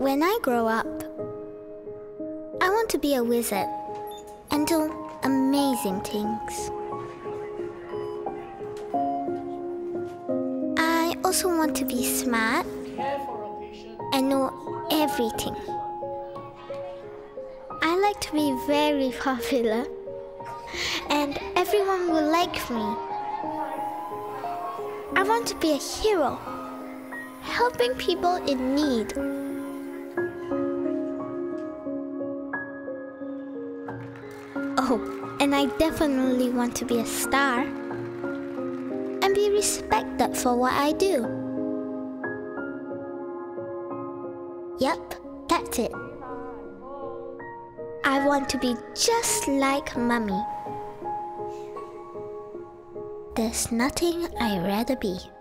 When I grow up, I want to be a wizard and do amazing things. I also want to be smart and know everything. I like to be very popular and everyone will like me. I want to be a hero, helping people in need. Oh, and I definitely want to be a star and be respected for what I do. Yep, that's it. I want to be just like Mummy. There's nothing I'd rather be.